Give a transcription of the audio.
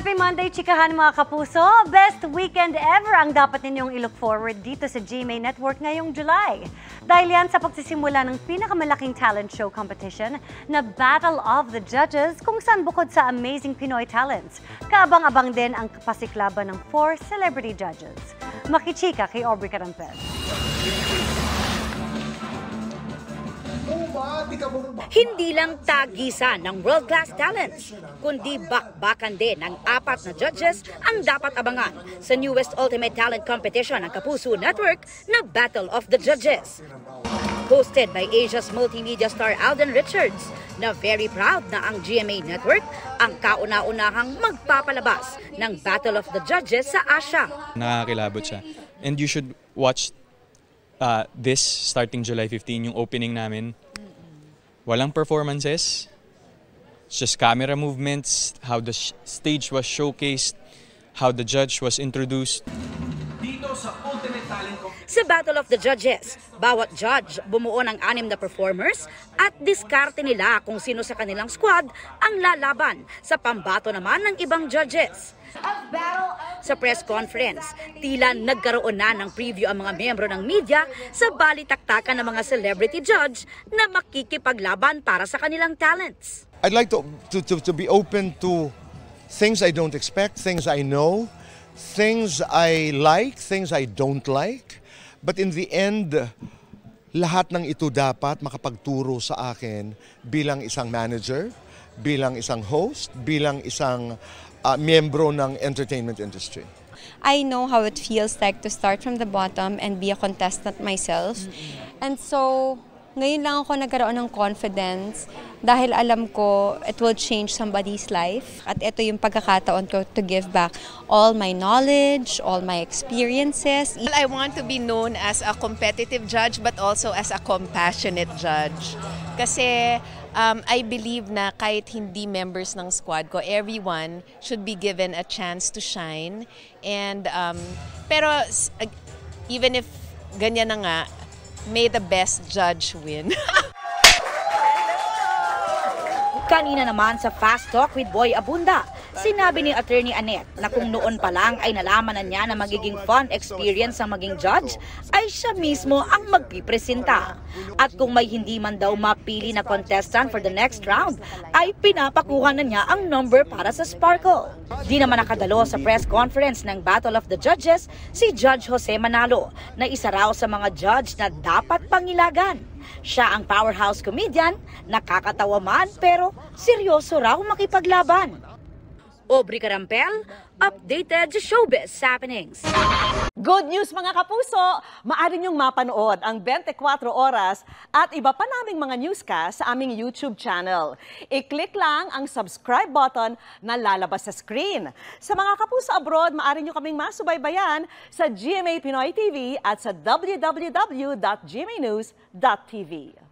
Happy Monday, chikahan mga kapuso! Best weekend ever ang dapat ninyong i-look forward dito sa GMA Network ngayong July. Dahil yan sa pagsisimula ng pinakamalaking talent show competition na Battle of the Judges, kung saan bukod sa amazing Pinoy talents, kaabang-abang din ang pasiklaban ng 4 celebrity judges. Makichika kay Aubrey Arellano. Hindi lang tagisan ng world-class talents, kundi bakbakan din ng 4 na judges ang dapat abangan sa newest Ultimate Talent Competition ng Kapuso Network na Battle of the Judges. Hosted by Asia's multimedia star Alden Richards, na very proud na ang GMA Network ang kauna-unahang magpapalabas ng Battle of the Judges sa Asia. Nakakilabot siya. And you should watch this starting July 15, yung opening namin. Walang performances, it's just camera movements, how the stage was showcased, how the judge was introduced. Sa Battle of the Judges, bawat judge bumuo ng 6 na performers at diskarte nila kung sino sa kanilang squad ang lalaban sa pambato naman ng ibang judges. Sa press conference, tila nagkaroon na ng preview ang mga miyembro ng media sa balitaktakan ng mga celebrity judge na makikipaglaban para sa kanilang talents. I'd like to be open to things I don't expect, things I know, things I like, things I don't like. But in the end, lahat ng ito dapat makapagturo sa akin bilang isang manager, bilang isang host, bilang isang miyembro ng entertainment industry. I know how it feels like to start from the bottom and be a contestant myself. And so, ngayon lang ako nagkaroon ng confidence dahil alam ko it will change somebody's life. At ito yung pagkakataon ko to give back all my knowledge, all my experiences. I want to be known as a competitive judge but also as a compassionate judge. Kasi I believe na kahit hindi members ng squad ko, everyone should be given a chance to shine. And pero even if ganyan na nga, may the best judge win. Kanina naman sa Fast Talk with Boy Abunda, sinabi ni Attorney Anet na kung noon pa lang ay nalaman na niya na magiging fun experience ang maging judge, ay siya mismo ang magpipresenta. At kung may hindi man daw mapili na contestant for the next round, ay pinapakuha na niya ang number para sa Sparkle. Di naman nakadalo sa press conference ng Battle of the Judges si Judge Jose Manalo, na isa raw sa mga judge na dapat pangilagan. Siya ang powerhouse comedian, nakakatawa man pero seryoso raw makipaglaban. Aubrey Carampel, updated showbiz happenings. Good news mga kapuso! Maaari niyong mapanood ang 24 oras at iba pa naming mga newscast sa aming YouTube channel. I-click lang ang subscribe button na lalabas sa screen. Sa mga kapuso abroad, maaari niyo kaming masubaybayan sa GMA Pinoy TV at sa www.gmanews.tv.